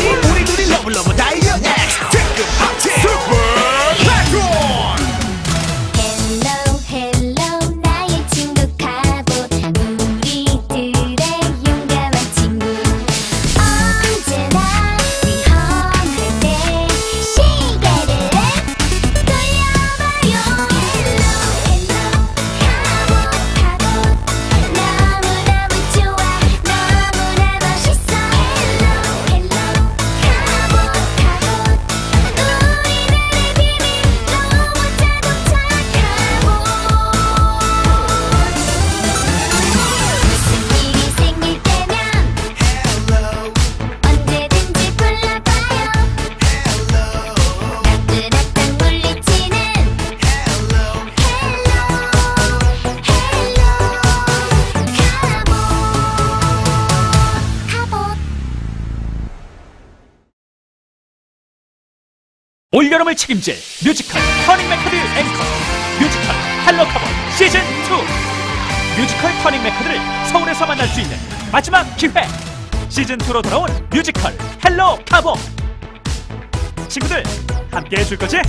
우리 둘이 러블러브 다이어 X 특급 합체 슈퍼 패트론 Hello Hello 나의 친구 카봇 우리들의 용감한 친구 언제나 위험할 때 시계를 돌려봐요 Hello Hello 카봇 너무너무 좋아 너무나 멋있어 Hello Hello 카봇 우리들의 비밀 로봇 자동차 카봇 무슨 일이 생길 때면 언제든지 불러봐요 따뜻했던 물리치는 헬로 헬로 카봇 올여름을 책임질 뮤지컬 터닝 메카드 앵커 뮤지컬 헬로 카봇 시즌2 뮤지컬 터닝 메카드를 서울에서 만날 수 있는 마지막 기회 시즌2로 돌아온 뮤지컬 헬로 카봇 친구들 함께해 줄 거지?